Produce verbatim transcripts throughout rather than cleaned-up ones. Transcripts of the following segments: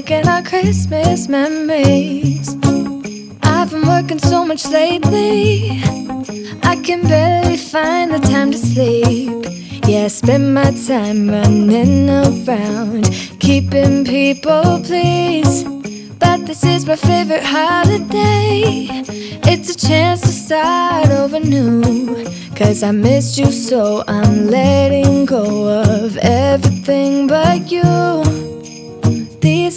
making our Christmas memories. I've been working so much lately, I can barely find the time to sleep. Yeah, I spend my time running around, keeping people pleased. But this is my favorite holiday. It's a chance to start over new. Cause I missed you, so I'm letting go of everything but you. These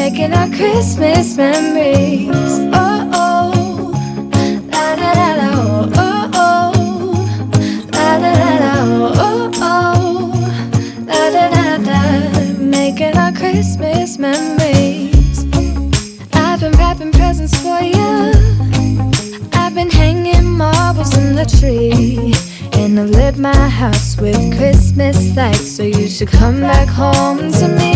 Making our Christmas memories. Oh, oh, la da da da, oh, oh, oh, la da da da, oh, oh, la da da da. Making our Christmas memories. I've been wrapping presents for you. I've been hanging marbles in the tree, and I lit my house with Christmas lights, so you should come back home to me.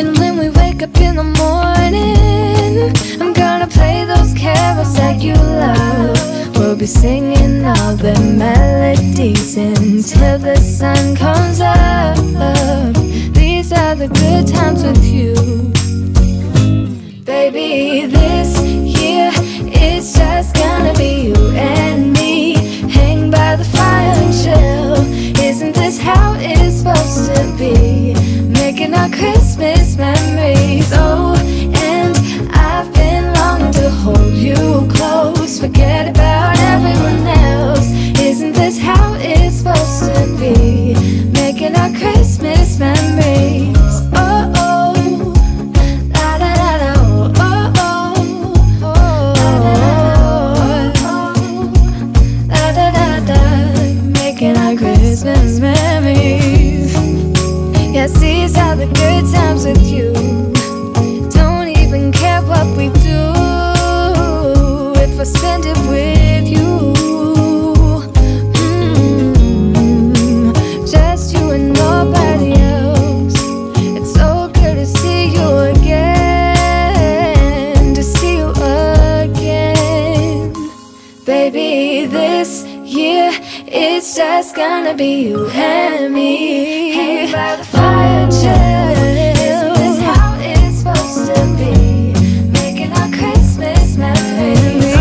And when we wake up in the morning, I'm gonna play those carols that you love. We'll be singing all the melodies until the sun comes up. These are the good times with you. Baby, this year, it's just gonna be you and me. Hang by the fire and chill. Isn't this how it's supposed to be? Making our Christmas memories. Oh, and I've been longing to hold you close. Forget about everyone else. Isn't this how it's supposed to be? Making our Christmas memories. Oh, oh. Memories. Yes, these are the good times with you. Don't even care what we do if I spend it with you. Mm-hmm. Just you and nobody else. It's so good to see you again, to see you again. Baby, this year, it's just gonna be you and me. Hang by the fire and chill. Isn't this how it's supposed to be? Making our Christmas memories. Oh,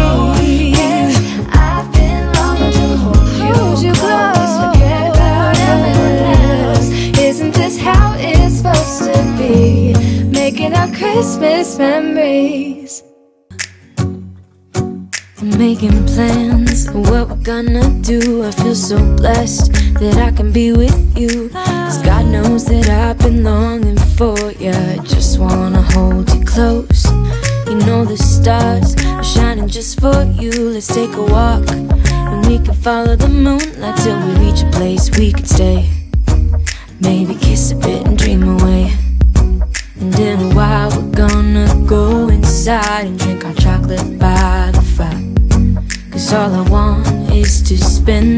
and I've been longing to hold you close. Forget about everyone else. Isn't this how it's supposed to be? Making our Christmas memories. We're making plans of what we're gonna do. I feel so blessed that I can be with you, 'cause God knows that I've been longing for ya. I just wanna hold you close. You know the stars are shining just for you. Let's take a walk and we can follow the moonlight till we reach a place we can stay. Maybe kiss a bit and dream away. And in a while we're gonna go inside and drink our chocolate by the fire. All I want is to spend